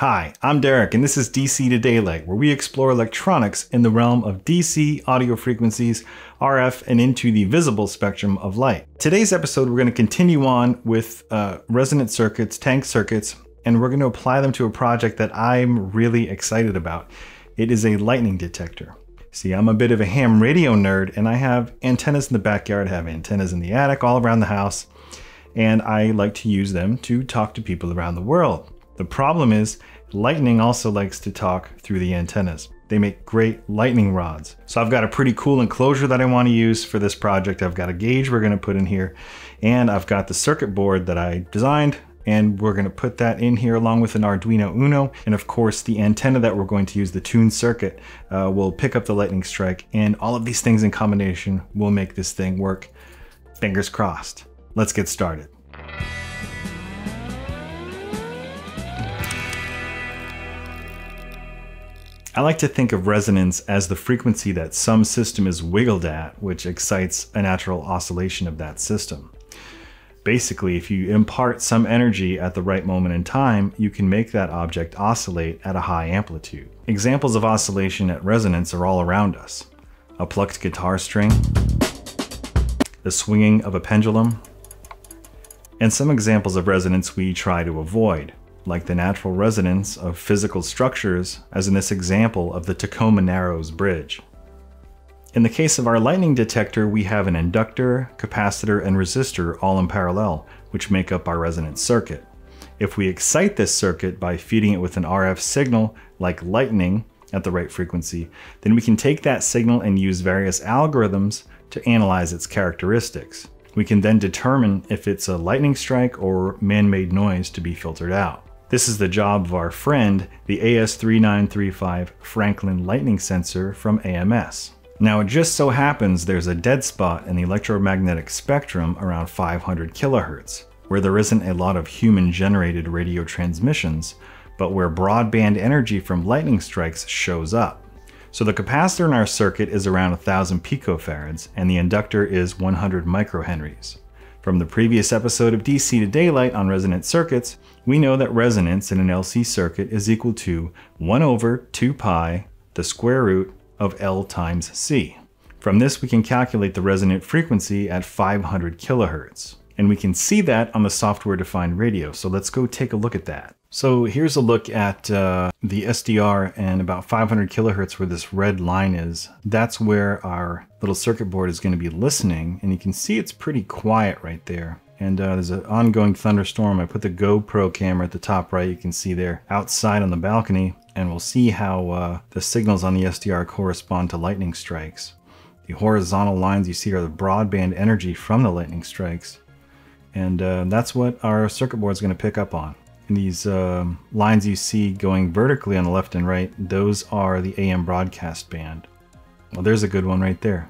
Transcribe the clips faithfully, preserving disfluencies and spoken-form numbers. Hi, I'm Derek, and this is D C to Daylight, where we explore electronics in the realm of D C, audio frequencies, R F, and into the visible spectrum of light. Today's episode, we're going to continue on with uh, resonant circuits, tank circuits, and we're going to apply them to a project that I'm really excited about. It is a lightning detector. See, I'm a bit of a ham radio nerd, and I have antennas in the backyard, I have antennas in the attic, all around the house, and I like to use them to talk to people around the world. The problem is, lightning also likes to talk through the antennas. They make great lightning rods. So I've got a pretty cool enclosure that I want to use for this project. I've got a gauge we're going to put in here, and I've got the circuit board that I designed, and we're going to put that in here along with an Arduino Uno. And of course, the antenna that we're going to use, the tuned circuit, uh, will pick up the lightning strike, and all of these things in combination will make this thing work. Fingers crossed. Let's get started. I like to think of resonance as the frequency that some system is wiggled at, which excites a natural oscillation of that system. Basically, if you impart some energy at the right moment in time, you can make that object oscillate at a high amplitude. Examples of oscillation at resonance are all around us. A plucked guitar string, the swinging of a pendulum, and some examples of resonance we try to avoid, like the natural resonance of physical structures, as in this example of the Tacoma Narrows Bridge. In the case of our lightning detector, we have an inductor, capacitor, and resistor all in parallel, which make up our resonant circuit. If we excite this circuit by feeding it with an R F signal, like lightning, at the right frequency, then we can take that signal and use various algorithms to analyze its characteristics. We can then determine if it's a lightning strike or man-made noise to be filtered out. This is the job of our friend, the A S three nine three five Franklin Lightning Sensor from A M S. Now it just so happens there's a dead spot in the electromagnetic spectrum around five hundred kilohertz, where there isn't a lot of human-generated radio transmissions, but where broadband energy from lightning strikes shows up. So the capacitor in our circuit is around one thousand picofarads, and the inductor is one hundred microhenries. From the previous episode of D C to Daylight on resonant circuits, we know that resonance in an L C circuit is equal to one over two pi, the square root of L times C. From this, we can calculate the resonant frequency at five hundred kilohertz. And we can see that on the software-defined radio, so let's go take a look at that. So here's a look at uh, the S D R and about five hundred kilohertz where this red line is. That's where our little circuit board is going to be listening, and you can see it's pretty quiet right there. And uh, there's an ongoing thunderstorm. I put the GoPro camera at the top right, you can see there, outside on the balcony, and we'll see how uh, the signals on the S D R correspond to lightning strikes. The horizontal lines you see are the broadband energy from the lightning strikes, and uh, that's what our circuit board is going to pick up on. And these um, lines you see going vertically on the left and right, those are the A M broadcast band. Well, there's a good one right there.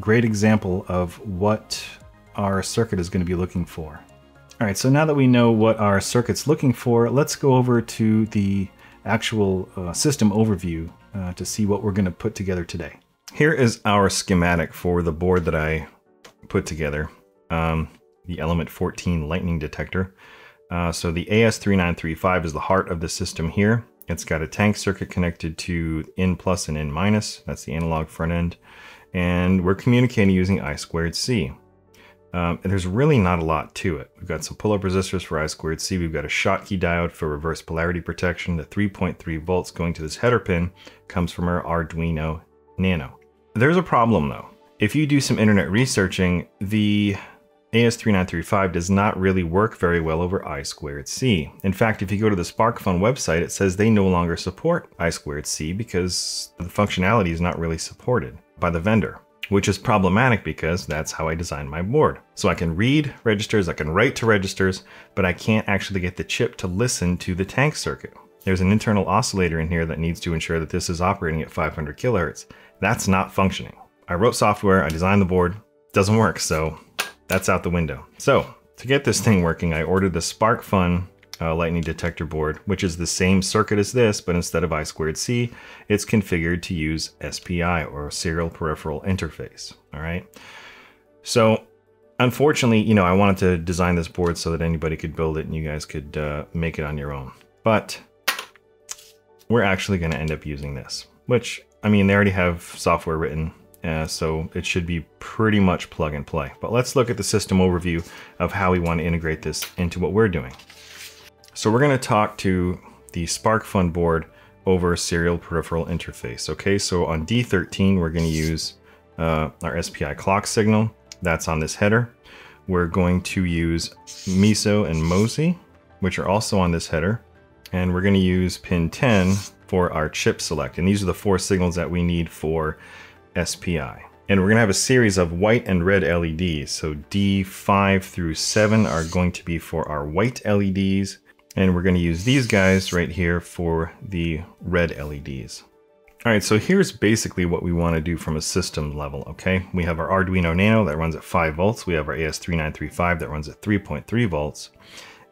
Great example of what our circuit is going to be looking for. All right, so now that we know what our circuit's looking for, let's go over to the actual uh, system overview uh, to see what we're going to put together today. Here is our schematic for the board that I put together, um, the Element fourteen lightning detector. Uh, so the A S three nine three five is the heart of the system here. It's got a tank circuit connected to N plus and N minus. That's the analog front end. And we're communicating using I squared C. Um, and there's really not a lot to it. We've got some pull-up resistors for I squared C. We've got a Schottky diode for reverse polarity protection. The three point three volts going to this header pin comes from our Arduino Nano. There's a problem though. If you do some internet researching, the A S three nine three five does not really work very well over I squared C. In fact, if you go to the SparkFun website, it says they no longer support I squared C because the functionality is not really supported by the vendor, which is problematic because that's how I designed my board. So I can read registers, I can write to registers, but I can't actually get the chip to listen to the tank circuit. There's an internal oscillator in here that needs to ensure that this is operating at five hundred kilohertz. That's not functioning. I wrote software, I designed the board, it doesn't work, so that's out the window. So to get this thing working, I ordered the SparkFun uh, lightning detector board, which is the same circuit as this, but instead of I squared C, it's configured to use S P I, or serial peripheral interface. All right. So unfortunately, you know, I wanted to design this board so that anybody could build it and you guys could uh, make it on your own, but we're actually going to end up using this, which, I mean, they already have software written, uh, so it should be pretty much plug and play. But let's look at the system overview of how we want to integrate this into what we're doing. So we're going to talk to the SparkFun board over serial peripheral interface. Okay, so on D thirteen, we're going to use uh, our S P I clock signal. That's on this header. We're going to use M I S O and M O S I, which are also on this header. And we're going to use pin ten for our chip select. And these are the four signals that we need for S P I. And we're going to have a series of white and red L E Ds. So D five through seven are going to be for our white L E Ds. And we're going to use these guys right here for the red L E Ds. All right, so here's basically what we want to do from a system level, okay? We have our Arduino Nano that runs at five volts. We have our A S three nine three five that runs at three point three volts.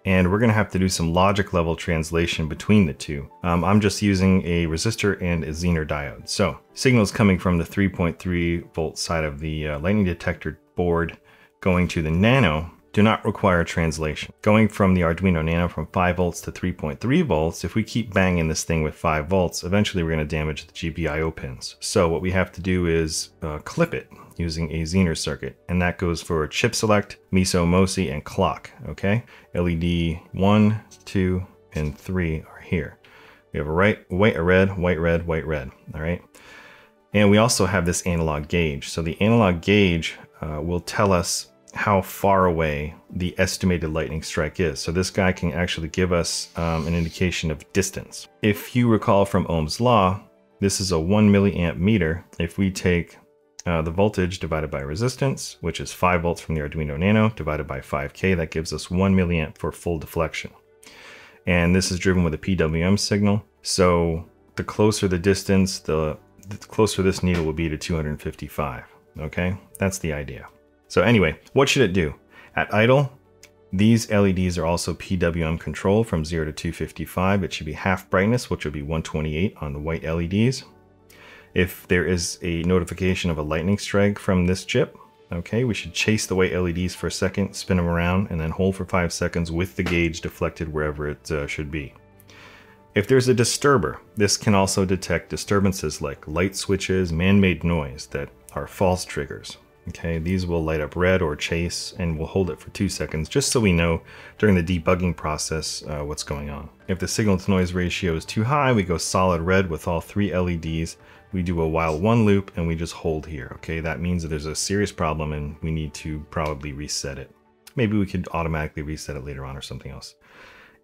And we're going to have to do some logic level translation between the two. Um, I'm just using a resistor and a Zener diode. So signals coming from the three point three volt side of the uh, lightning detector board going to the Nano do not require translation. Going from the Arduino Nano from five volts to three point three volts, if we keep banging this thing with five volts, eventually we're gonna damage the G P I O pins. So what we have to do is uh, clip it using a Zener circuit, and that goes for chip select, M I S O, M O S I, and clock, okay? L E D one, two, and three are here. We have a right, white, a red, white, red, white, red, all right? And we also have this analog gauge. So the analog gauge uh, will tell us how far away the estimated lightning strike is. So this guy can actually give us um, an indication of distance. If you recall from Ohm's law, this is a one milliamp meter. If we take uh, the voltage divided by resistance, which is five volts from the Arduino Nano divided by five K, that gives us one milliamp for full deflection. And this is driven with a P W M signal. So the closer the distance, the, the closer this needle will be to two hundred fifty-five, okay? That's the idea. So anyway, what should it do? At idle, these L E Ds are also P W M control from zero to two fifty-five. It should be half brightness, which would be one twenty-eight on the white L E Ds. If there is a notification of a lightning strike from this chip, okay, we should chase the white L E Ds for a second, spin them around, and then hold for five seconds with the gauge deflected wherever it uh, should be. If there's a disturber, this can also detect disturbances like light switches, man-made noise that are false triggers. Okay, these will light up red or chase, and we'll hold it for two seconds just so we know during the debugging process uh, what's going on. If the signal to noise ratio is too high, we go solid red with all three L E Ds. We do a while one loop and we just hold here. Okay, that means that there's a serious problem and we need to probably reset it. Maybe we could automatically reset it later on or something else.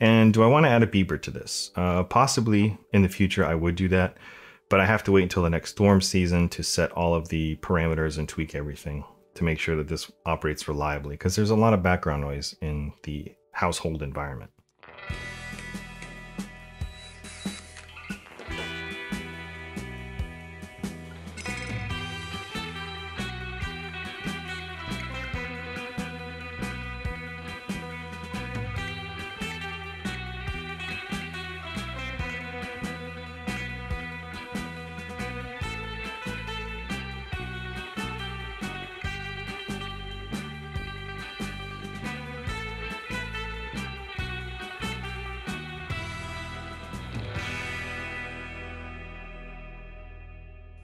And do I want to add a beeper to this? Uh, possibly in the future I would do that. But I have to wait until the next storm season to set all of the parameters and tweak everything to make sure that this operates reliably, because there's a lot of background noise in the household environment.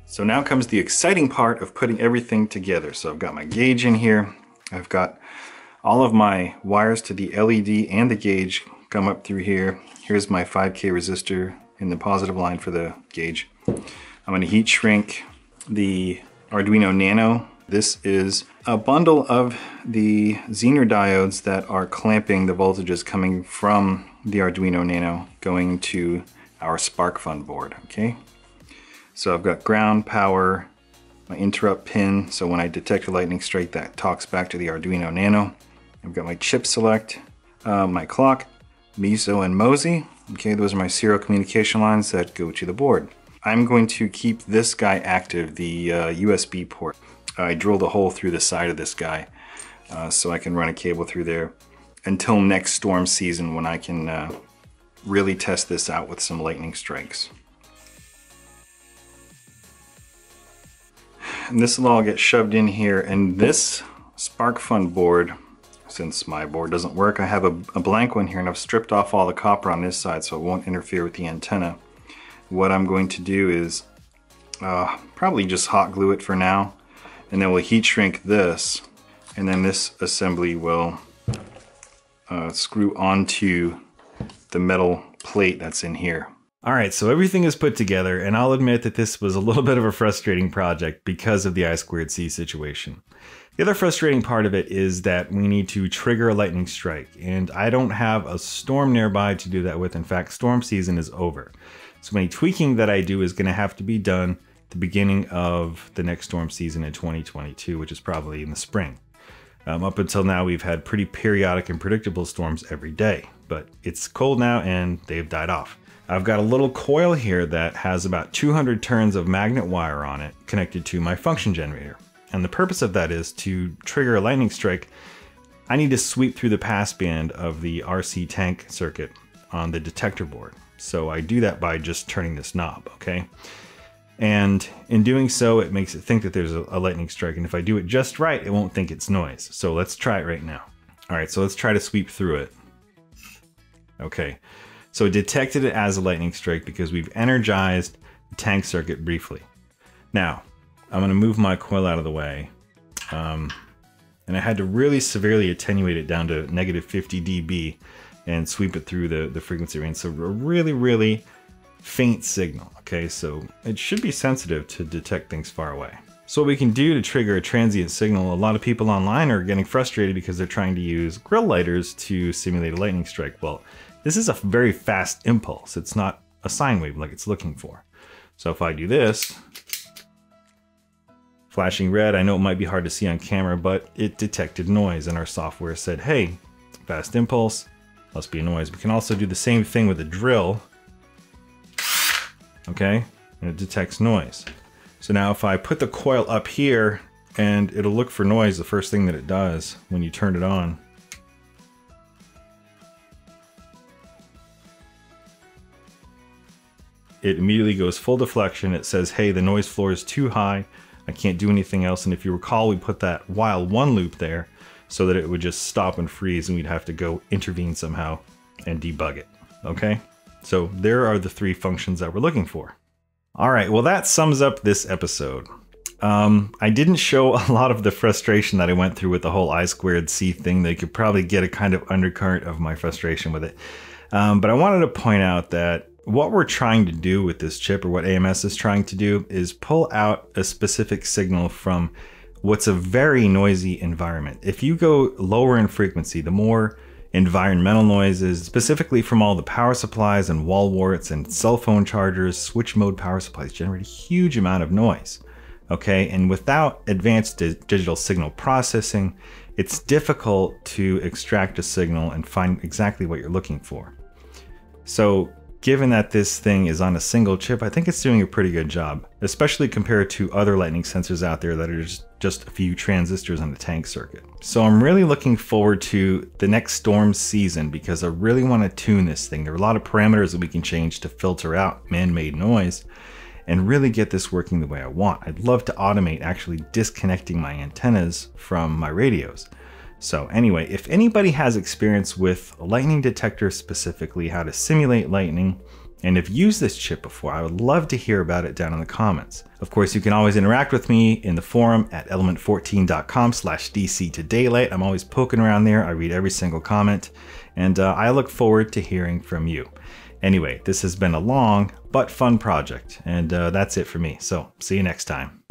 So now comes the exciting part of putting everything together. So I've got my gauge in here. I've got all of my wires to the L E D and the gauge come up through here. Here's my five K resistor in the positive line for the gauge. I'm going to heat shrink the Arduino Nano. This is a bundle of the Zener diodes that are clamping the voltages coming from the Arduino Nano going to our SparkFun board, okay? So I've got ground, power, my interrupt pin, so when I detect a lightning strike that talks back to the Arduino Nano. I've got my chip select, uh, my clock, M I S O and M O S I. Okay, those are my serial communication lines that go to the board. I'm going to keep this guy active, the uh, U S B port. I drilled a hole through the side of this guy uh, so I can run a cable through there until next storm season when I can uh, really test this out with some lightning strikes. And this will all get shoved in here, and this SparkFun board, since my board doesn't work, I have a, a blank one here, and I've stripped off all the copper on this side so it won't interfere with the antenna. what I'm going to do is uh, probably just hot glue it for now, and then we'll heat shrink this, and then this assembly will uh, screw onto the metal plate that's in here. All right, so everything is put together, and I'll admit that this was a little bit of a frustrating project because of the I squared C situation. The other frustrating part of it is that we need to trigger a lightning strike, and I don't have a storm nearby to do that with. In fact, storm season is over. So any tweaking that I do is gonna have to be done at the beginning of the next storm season in twenty twenty-two, which is probably in the spring. Um, up until now, we've had pretty periodic and predictable storms every day, but it's cold now and they've died off. I've got a little coil here that has about two hundred turns of magnet wire on it connected to my function generator. And the purpose of that is to trigger a lightning strike. I need to sweep through the passband of the R C tank circuit on the detector board. So I do that by just turning this knob, okay? And in doing so, it makes it think that there's a lightning strike. And if I do it just right, it won't think it's noise. So let's try it right now. All right, so let's try to sweep through it. Okay. So it detected it as a lightning strike because we've energized the tank circuit briefly. Now, I'm gonna move my coil out of the way. Um, and I had to really severely attenuate it down to negative fifty D B and sweep it through the, the frequency range. So a really, really faint signal, okay? So it should be sensitive to detect things far away. So what we can do to trigger a transient signal, a lot of people online are getting frustrated because they're trying to use grill lighters to simulate a lightning strike. Well, this is a very fast impulse. It's not a sine wave like it's looking for. So if I do this, flashing red, I know it might be hard to see on camera, but it detected noise and our software said, hey, fast impulse, must be a noise. We can also do the same thing with a drill, okay? And it detects noise. So now if I put the coil up here and it'll look for noise, the first thing that it does when you turn it on, it immediately goes full deflection. It says, hey, the noise floor is too high. I can't do anything else. And if you recall, we put that while one loop there so that it would just stop and freeze and we'd have to go intervene somehow and debug it, okay? So there are the three functions that we're looking for. All right, well, that sums up this episode. Um, I didn't show a lot of the frustration that I went through with the whole I squared C thing. They could probably get a kind of undercurrent of my frustration with it. Um, but I wanted to point out that what we're trying to do with this chip, or what A M S is trying to do, is pull out a specific signal from what's a very noisy environment. If you go lower in frequency, the more environmental noises, specifically from all the power supplies and wall warts and cell phone chargers, switch mode power supplies generate a huge amount of noise, okay? And without advanced digital signal processing, it's difficult to extract a signal and find exactly what you're looking for. So, given that this thing is on a single chip, I think it's doing a pretty good job, especially compared to other lightning sensors out there that are just a few transistors on the tank circuit. So I'm really looking forward to the next storm season because I really want to tune this thing. There are a lot of parameters that we can change to filter out man-made noise and really get this working the way I want. I'd love to automate actually disconnecting my antennas from my radios. So anyway, if anybody has experience with a lightning detector, specifically how to simulate lightning, and have used this chip before, I would love to hear about it down in the comments. Of course, you can always interact with me in the forum at element fourteen dot com slash D C to daylight. I'm always poking around there. I read every single comment, and uh, I look forward to hearing from you. Anyway, this has been a long but fun project, and uh, that's it for me. So see you next time.